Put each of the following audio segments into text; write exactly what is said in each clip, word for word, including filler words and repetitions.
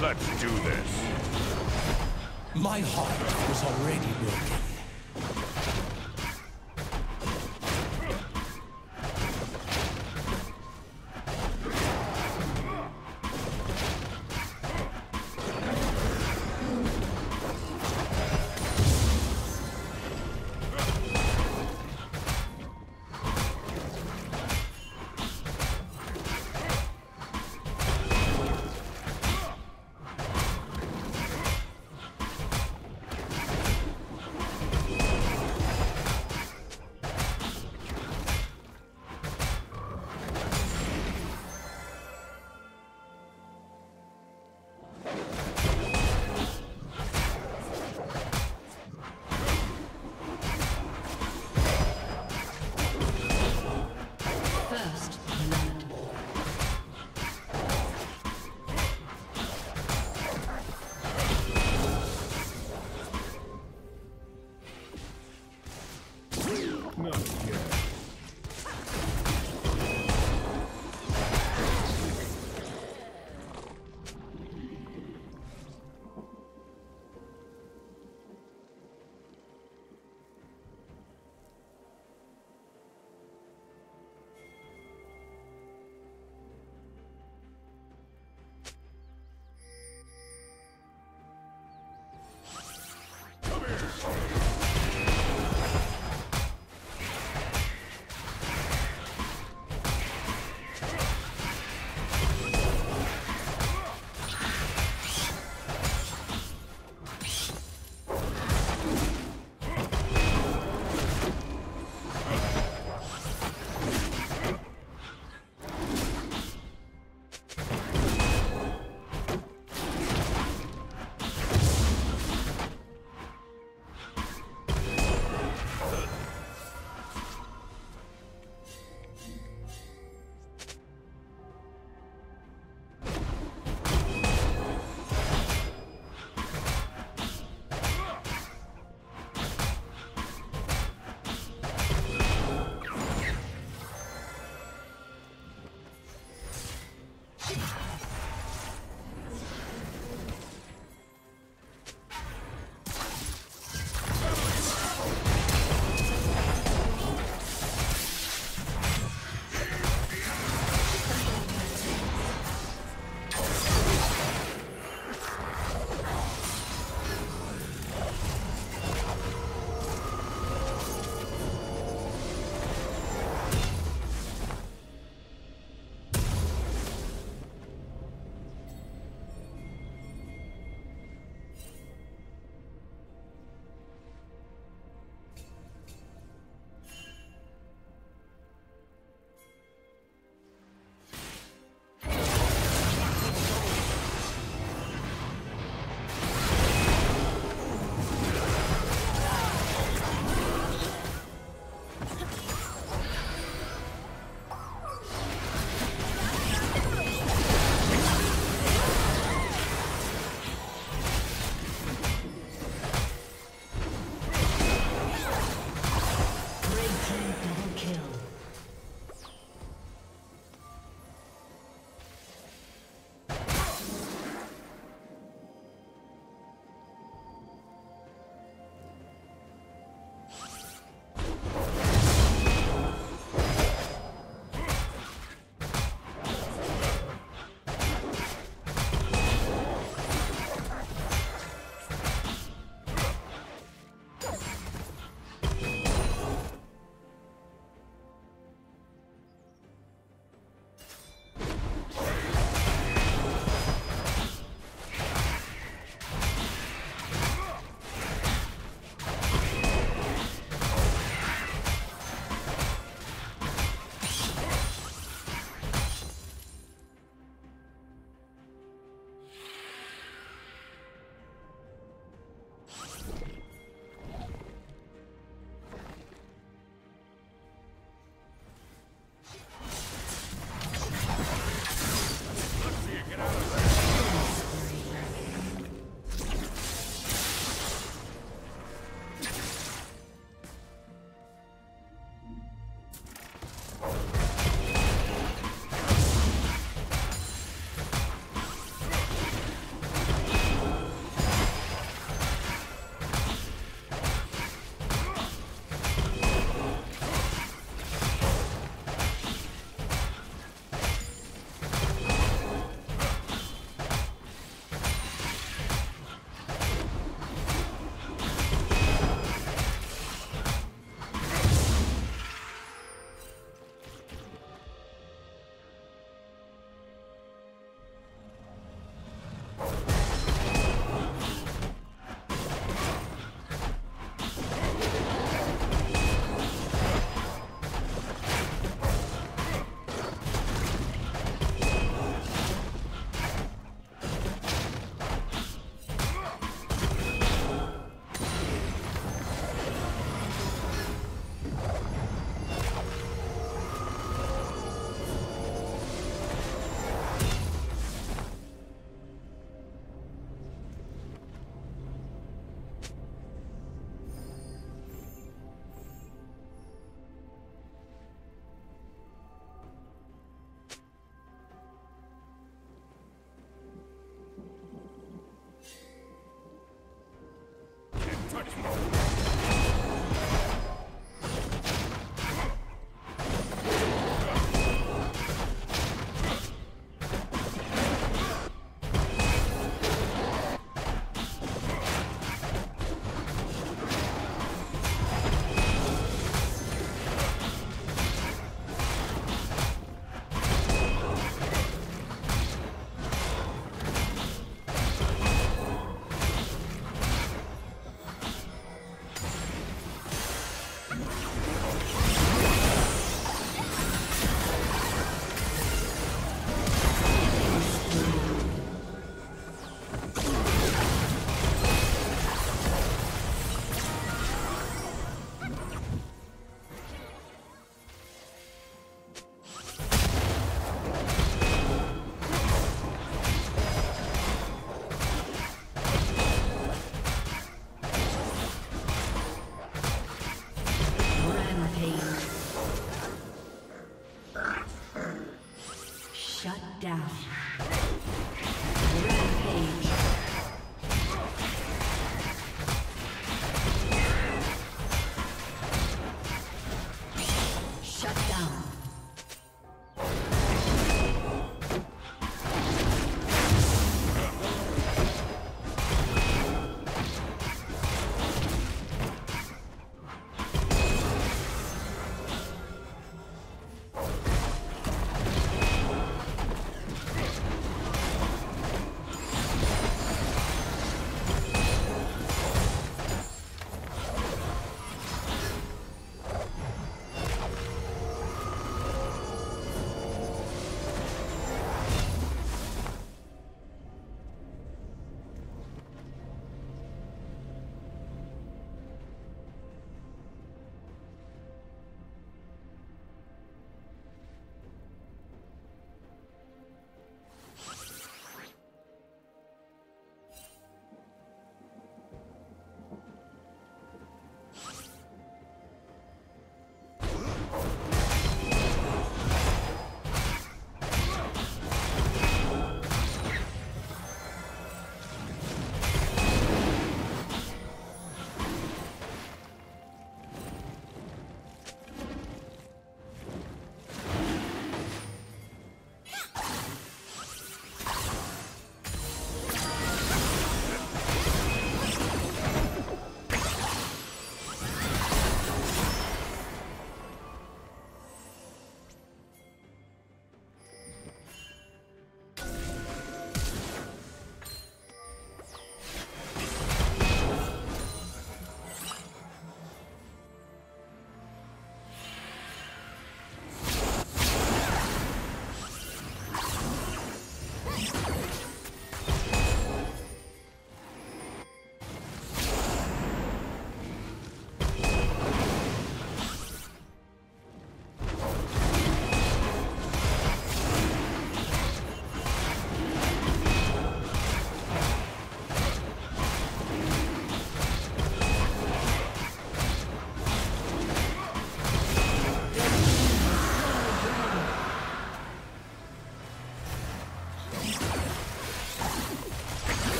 Let's do this. My heart was already broken.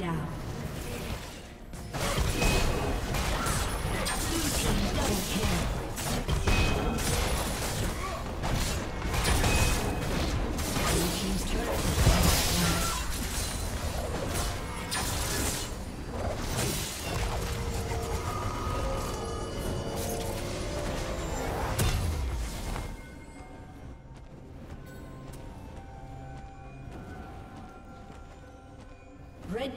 down. Red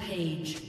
Page.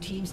Team's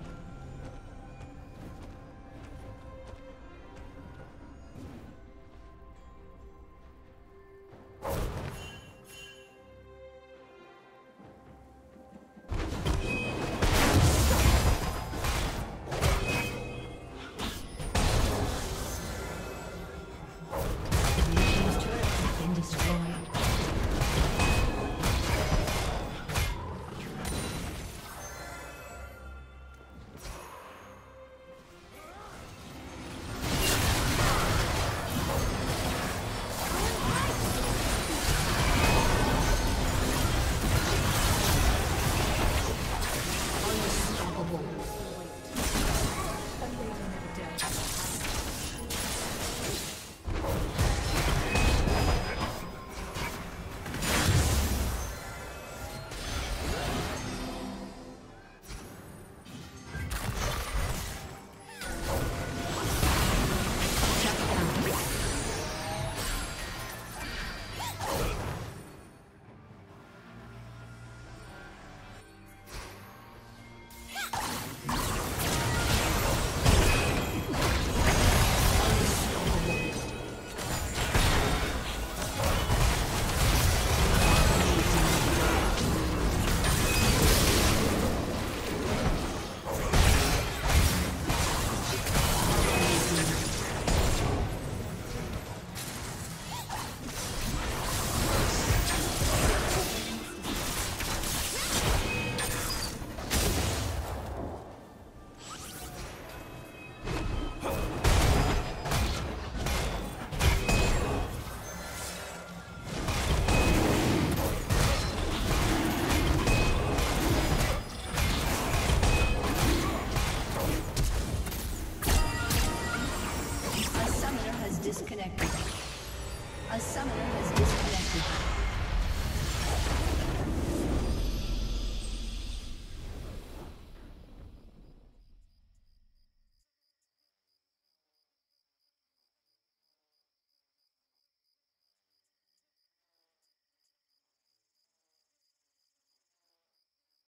disconnected. A summoner has disconnected.